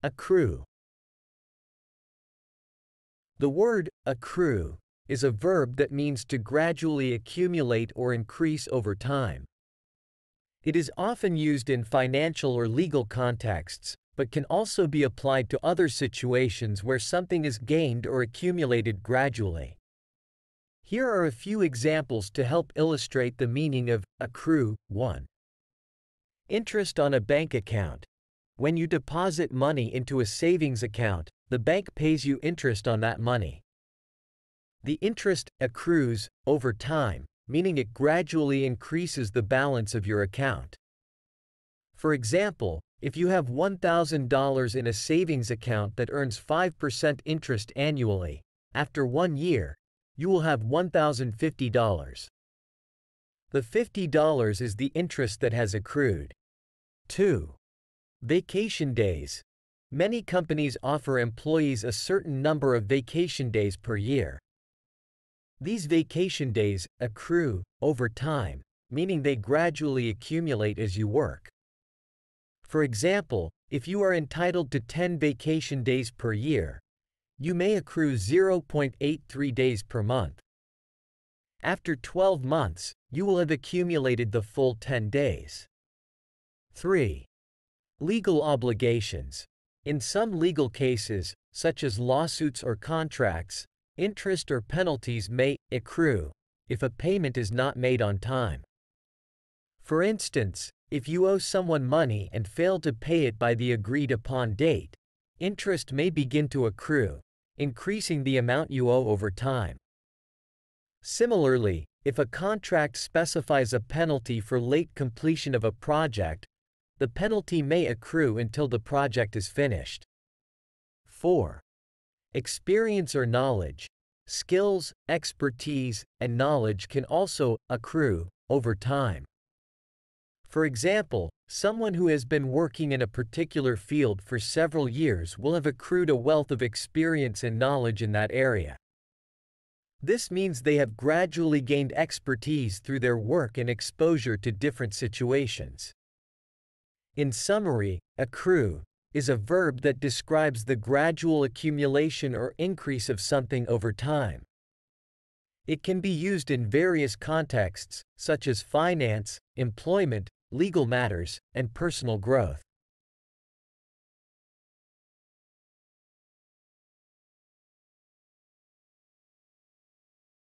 Accrue. The word accrue is a verb that means to gradually accumulate or increase over time. It is often used in financial or legal contexts, but can also be applied to other situations where something is gained or accumulated gradually. Here are a few examples to help illustrate the meaning of accrue. 1. Interest on a bank account. When you deposit money into a savings account, the bank pays you interest on that money. The interest accrues over time, meaning it gradually increases the balance of your account. For example, if you have $1,000 in a savings account that earns 5% interest annually, after 1 year, you will have $1,050. The $50 is the interest that has accrued. 2. Vacation days. Many companies offer employees a certain number of vacation days per year. These vacation days accrue over time, meaning they gradually accumulate as you work. For example, if you are entitled to 10 vacation days per year, you may accrue 0.83 days per month. After 12 months, you will have accumulated the full 10 days. 3. Legal obligations. In some legal cases, such as lawsuits or contracts, interest or penalties may accrue if a payment is not made on time. For instance, if you owe someone money and fail to pay it by the agreed-upon date, interest may begin to accrue, increasing the amount you owe over time. Similarly, if a contract specifies a penalty for late completion of a project, the penalty may accrue until the project is finished. 4. Experience or knowledge. Skills, expertise, and knowledge can also accrue over time. For example, someone who has been working in a particular field for several years will have accrued a wealth of experience and knowledge in that area. This means they have gradually gained expertise through their work and exposure to different situations. In summary, accrue is a verb that describes the gradual accumulation or increase of something over time. It can be used in various contexts, such as finance, employment, legal matters, and personal growth.